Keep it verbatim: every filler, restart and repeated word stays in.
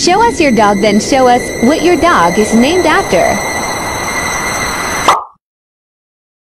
Show us your dog, then show us what your dog is named after.